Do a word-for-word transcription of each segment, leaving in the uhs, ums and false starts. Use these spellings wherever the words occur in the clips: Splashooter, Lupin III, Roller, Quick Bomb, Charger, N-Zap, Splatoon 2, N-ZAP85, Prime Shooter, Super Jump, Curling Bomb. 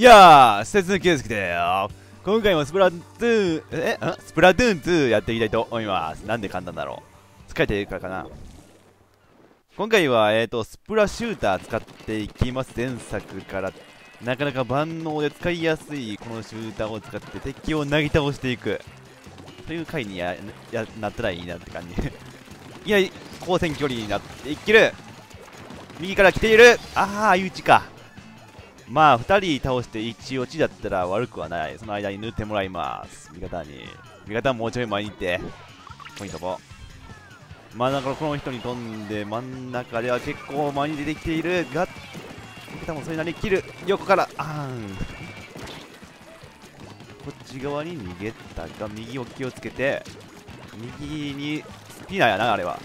いやー、施設の休息だよ。今回もスプラトゥーン、えんスプラトゥーンツーやっていきたいと思います。なんで簡単だろう。疲れているからかな。今回は、えーと、スプラシューター使っていきます。前作から。なかなか万能で使いやすいこのシューターを使って敵をなぎ倒していく。という回にややなったらいいなって感じ。いや、交戦距離になっていける。右から来ている。ああ、いうちか。まあ、ふたり倒していち落ちだったら悪くはない。その間に塗ってもらいます。味方に。味方もうちょい前に行って。ポイントご。真ん中のこの人に飛んで、真ん中では結構前に出てきているが、味方もそれなりに切る。横から、あーん。こっち側に逃げたが、右を気をつけて、右に、スピナーやな、あれは。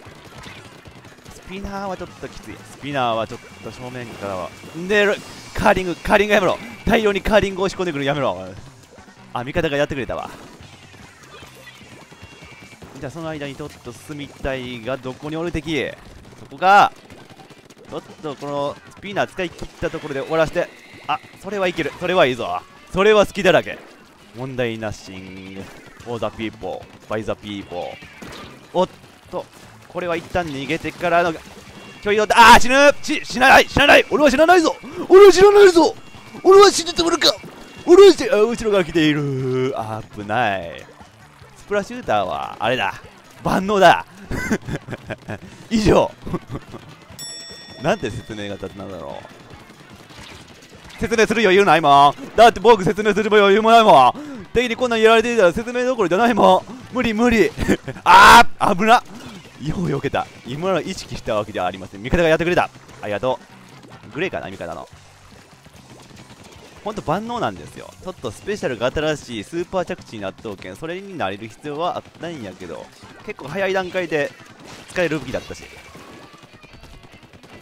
スピナーはちょっときつい。スピナーはちょっと正面からは。で、カーリング、カーリングやめろ。大量にカーリングを押し込んでくる、やめろ。あ、味方がやってくれたわ。じゃあその間にちょっと進みたいが、どこにおる敵、そこか。ちょっとこのスピナー使い切ったところで終わらせて、あ、それはいける。それはいいぞ。それは好きだらけ。問題なし。For the people, by the people。おっと、これは一旦逃げてからの距離を、ああ、死ぬ、し死なない、死なない、俺は死なないぞ、俺は死なないぞ、俺は死んでてくるか、俺は死、あ、後ろから来ている、あ、危ない。スプラシューターは、あれだ、万能だ。以上。なんて説明が立つなんだろう。説明する余裕ないもん。だって僕説明する余裕もないもん。敵にこんなにやられていたら説明どころじゃないもん。無理無理。ああ、危なっ。よう避けた。今の意識したわけではありません。味方がやってくれた。ありがとう。グレーかな、味方の。ほんと万能なんですよ。ちょっとスペシャルが新しいスーパー着地になっとうけん、それになれる必要はあったんやけど、結構早い段階で使える武器だったし。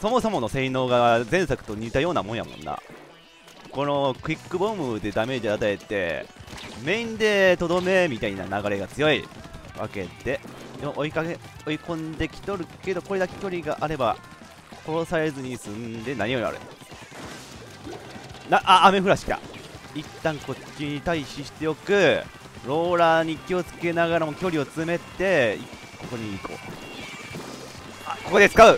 そもそもの性能が前作と似たようなもんやもんな。このクイックボムでダメージ与えて、メインでとどめみたいな流れが強いわけで、追いかけ追い込んできとるけど、これだけ距離があれば殺されずに済んで何よりあるな。あ、雨降らしきた。一旦こっちに対ししておく。ローラーに気をつけながらも距離を詰めて、ここに行こう。あ、ここで使う。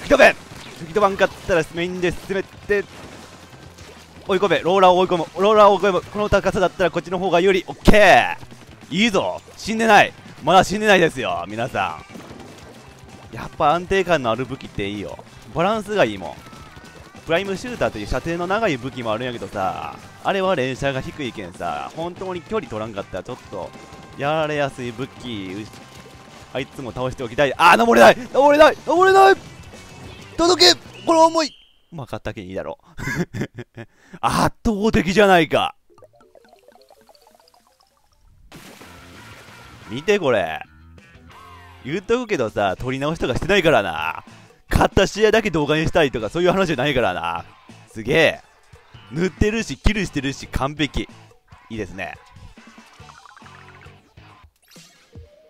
吹き飛べ。吹き飛ばんかったらメインで進めて追い込め。ローラーを追い込む。ローラーを追い込む。この高さだったらこっちの方が有利。オッケー、いいぞ。死んでない。まだ死んでないですよ、皆さん。やっぱ安定感のある武器っていいよ。バランスがいいもん。プライムシューターという射程の長い武器もあるんやけどさ、あれは連射が低いけんさ、本当に距離取らんかったらちょっとやられやすい武器、あいつも倒しておきたい。あー、登れない、登れない、登れない。届け、この思い。まあ勝ったけんいいだろう。圧倒的じゃないか。見てこれ。言っとくけどさ、取り直しとかしてないからな。勝った試合だけ動画にしたりとかそういう話じゃないからな。すげえ。塗ってるし、キルしてるし、完璧。いいですね。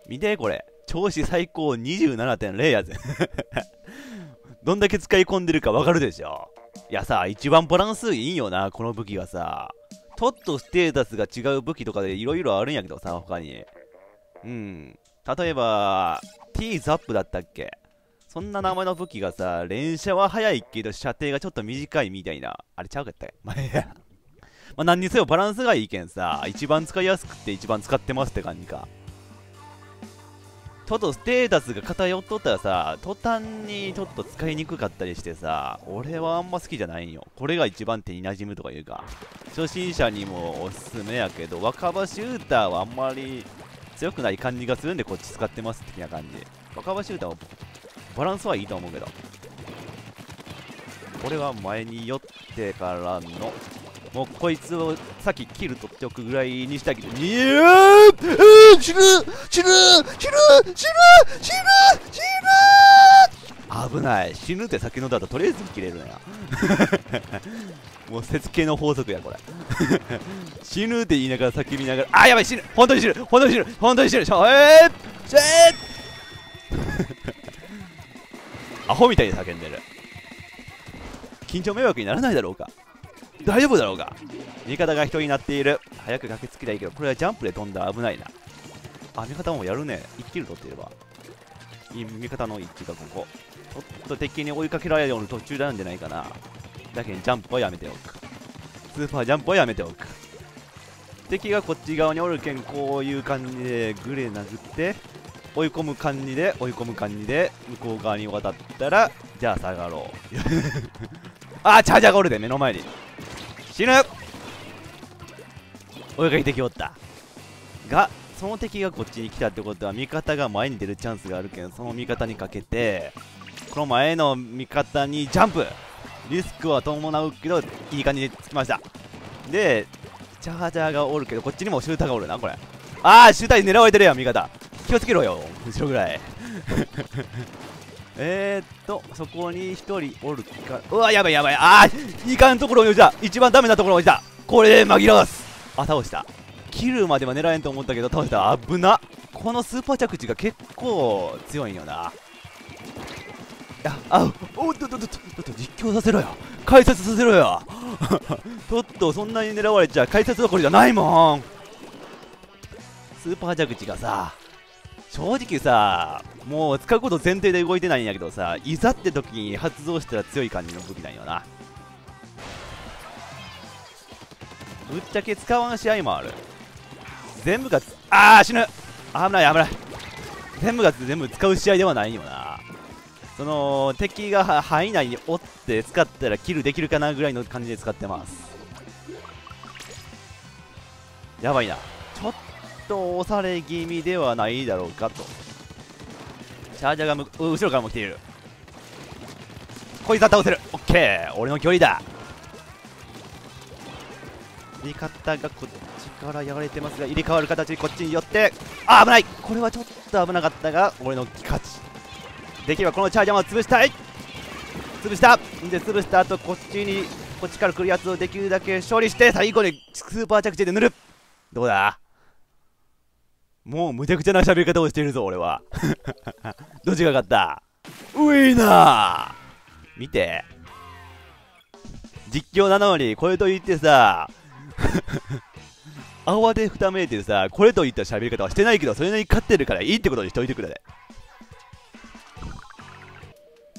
見てこれ。調子最高 にじゅうななてんゼロ やぜ。どんだけ使い込んでるかわかるでしょ。いやさ、一番バランスいいよな、この武器がさ。ちょっとステータスが違う武器とかでいろいろあるんやけどさ、他に。うん、例えば N-ザップ だったっけ、そんな名前の武器がさ、連射は速いけど射程がちょっと短いみたいな、あれちゃうかったよ。まあ何にせよバランスがいいけんさ、一番使いやすくて一番使ってますって感じか。ちょっとステータスが偏っとったらさ、途端にちょっと使いにくかったりしてさ、俺はあんま好きじゃないんよ。これが一番手に馴染むとかいうか、初心者にもおすすめやけど、若葉シューターはあんまり強くない感じがするんで、こっち使ってます的な感じ。若葉シューターはバランスはいいと思うけど、これは前に寄ってからの、もうこいつをさっきキル取っておくぐらいにしたけど、にゅーうー、死ぬ死ぬ死ぬ死ぬ死ぬ死ぬ、危ない。死ぬって先のだととりあえず切れるな。もう節系の法則やこれ。死ぬって言いながら叫びながら、あ、やばい、死ぬ、本当に死ぬ、本当に死ぬ、本当に死ぬ、しょえーしょえー。アホみたいに叫んでる。緊張迷惑にならないだろうか。大丈夫だろうが。味方がひとりになっている。早く駆けつけたいけど、これはジャンプで飛んだら危ないな。あ、味方もやるね。いちキル取っていれば。味方のいちキルがここ。ちょっと敵に追いかけられる途中なんじゃないかな。だけにジャンプはやめておく。スーパージャンプはやめておく。敵がこっち側におるけん、こういう感じでグレー殴って、追い込む感じで、追い込む感じで、向こう側に渡ったら、じゃあ下がろう。あー、チャージャーがおるで、目の前に。死ぬ！追いかけてきおった。が、その敵がこっちに来たってことは、味方が前に出るチャンスがあるけん、その味方にかけて、この前の味方にジャンプ！リスクは伴うけど、いい感じでつきました。で、チャージャーがおるけど、こっちにもシューターがおるな、これ。あー、シューターに狙われてるやん、味方。気をつけろよ、後ろぐらい。えーっと、そこに一人おるか。うわ、やばいやばい。あー、にかいのところに落ちた。一番ダメなところに落ちた。これで紛らわす。あ、倒した。キルまでは狙えんと思ったけど、倒した。危な。このスーパー着地が結構強いんよな。あ、あ、おっとっとっとっと、実況させろよ。解説させろよ。ちょっと、そんなに狙われちゃ解説どころじゃないもん。スーパー蛇口がさ、正直さ、もう使うこと前提で動いてないんやけどさ、いざって時に発動したら強い感じの武器なんよな。ぶっちゃけ使わん試合もある。全部が、あー死ぬ。危ない危ない。全部が全部使う試合ではないよな。その敵が範囲内に折って使ったらキルできるかなぐらいの感じで使ってます。やばいな。ちょっと押され気味ではないだろうかと。チャージャーがむ後ろからも来ている。こいつは倒せる。オッケー、俺の距離だ。味方がこっちからやられてますが、入れ替わる形でこっちに寄って、あ、危ない。これはちょっと危なかったが、俺の勝ち。できればこのチャージャーも潰したい。潰したで、潰した後、こっちにこっちから来るやつをできるだけ処理して、最後にスーパー着地で塗る。どうだ、もうむちゃくちゃな喋り方をしているぞ俺は。どっちが勝った？ウィーナー。見て、実況なのにこれと言ってさ、慌てふためいてさ、これといった喋り方はしてないけど、それなりに勝ってるからいいってことにしといてくれ。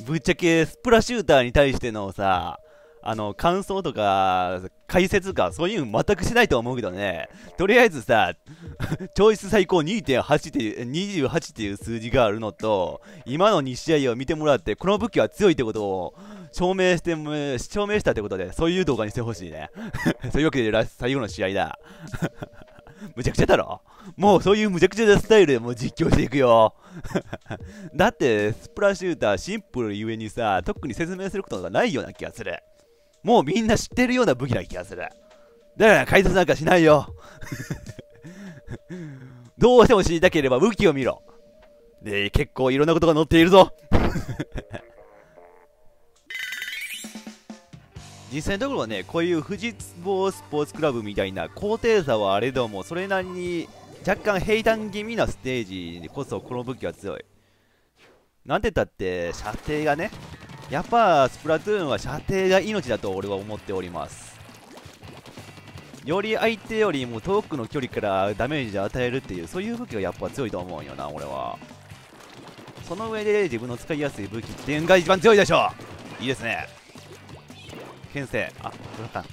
ぶっちゃけスプラシューターに対してのさ、あの感想とか解説かそういうの全くしないと思うけどね。とりあえずさ、調子最高 にてんはち っていうにじゅうはちっていう数字があるのと、今のに試合を見てもらって、この武器は強いってことを証明して証明したってことで、そういう動画にしてほしいね。そういうわけで最後の試合だ。むちゃくちゃだろ。もうそういうむちゃくちゃなスタイルでもう実況していくよ。だってスプラシューターシンプルゆえにさ、特に説明することがないような気がする。もうみんな知ってるような武器な気がする。だから解説なんかしないよ。どうしても知りたければ武器を見ろ。で、結構いろんなことが載っているぞ。実際のところはね、こういう富士坊スポーツクラブみたいな高低差はあれども、それなりに若干平坦気味なステージにこそこの武器は強い。なんて言ったって射程がね、やっぱスプラトゥーンは射程が命だと俺は思っております。より相手よりも遠くの距離からダメージを与えるっていう、そういう武器がやっぱ強いと思うんよな俺は。その上で自分の使いやすい武器っていうのが一番強いでしょう。いいですね、牽制。あ、ドラカン。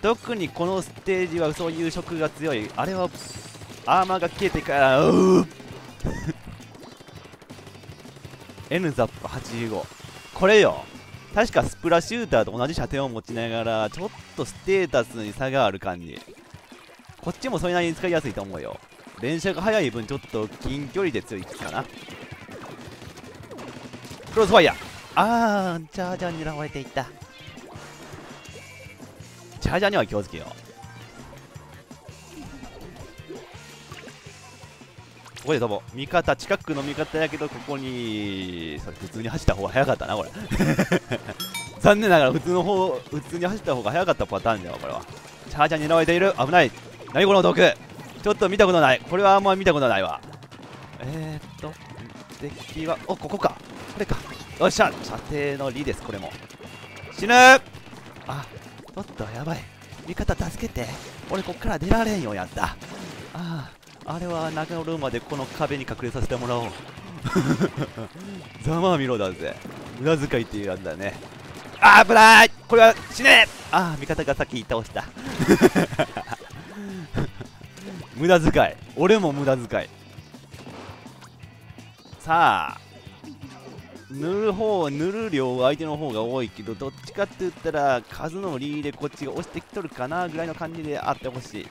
特にこのステージはそういう色が強い。あれはアーマーが消えてからうーエヌザップはちじゅうご これよ。確かスプラシューターと同じ射程を持ちながら、ちょっとステータスに差がある感じ。こっちもそれなりに使いやすいと思うよ。連射が速い分ちょっと近距離で強いかな。クロスファイヤー。あー、チャージャーに狙われていった。チャージャーには気をつけよう。ここで飛ぼう。味方近くの味方やけど、ここにそれ普通に走った方が早かったなこれ。残念ながら普通の方普通に走った方が早かったパターンだよこれは。チャージャーに狙われている。危ない。何この毒、ちょっと見たことない。これはあんま見たことないわ。えーっと敵は、お、ここか、これか。よっしゃ、射程の利です、これも。死ぬ。あ、おっと、やばい。味方助けて。俺こっから出られんよ、やった。ああ、あれはなくなるまでこの壁に隠れさせてもらおう。ざまあみろだぜ。裏遣いっていうやつだね。あー、危ない。これは死ね。ああ、味方が先倒した。無駄遣い。俺も無駄遣い。さあ、塗る方、塗る量は相手の方が多いけど、どっちかって言ったら数のリーでこっちが押してきとるかなぐらいの感じであってほしい。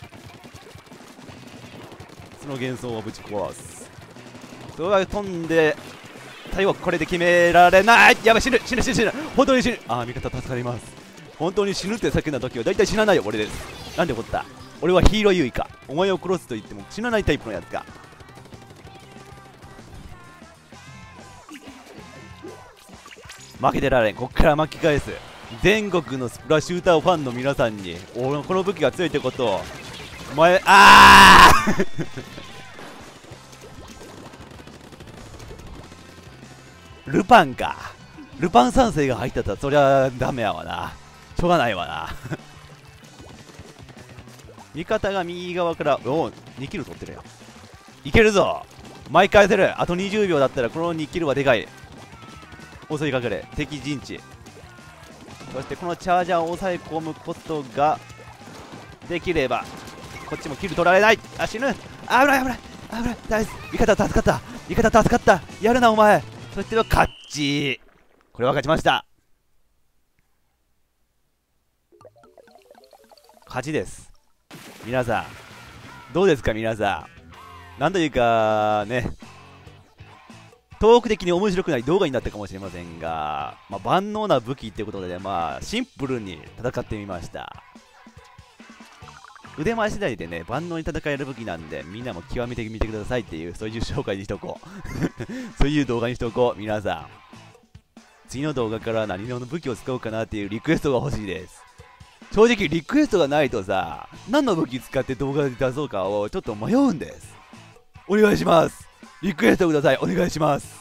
その幻想をぶち壊す。それは飛んで最後これで決められない。やばい、死ぬ死ぬ死ぬ死ぬ、本当に死ぬ。ああ、味方助かります。本当に死ぬって叫んだ時は大体死なないよ、俺です。なんでこった。俺はヒーロー優位か。お前を殺すと言っても死なないタイプのやつか。負けてられん。こっから巻き返す。全国のスプラシューターファンの皆さんに俺のこの武器が強いってことをお前、あールパンか。ルパン三世が入ったったらそりゃダメやわな。しょうがないわな。味方が右側から、おお、にキル取ってるよ。いけるぞ、巻き返せる。あとにじゅうびょうだったらこのにキルはでかい。襲いかかれ、敵陣地。そしてこのチャージャーを抑え込むことができればこっちもキル取られない。あ、死ぬ。危ない危ない危ない。ナイス、味方助かった、味方助かった。やるなお前。そしての勝ち。これは勝ちました。勝ちです。皆さんどうですか。皆さん、なんというかね、トーク的に面白くない動画になったかもしれませんが、まあ、万能な武器ってことで、まあ、シンプルに戦ってみました。腕前次第でね、万能に戦える武器なんで、みんなも極めてみてくださいっていう、そういう紹介にしとこう。そういう動画にしとこう、皆さん。次の動画から何の武器を使おうかなっていうリクエストが欲しいです。正直、リクエストがないとさ、何の武器使って動画で出そうかをちょっと迷うんです。お願いします。リクエストください。お願いします。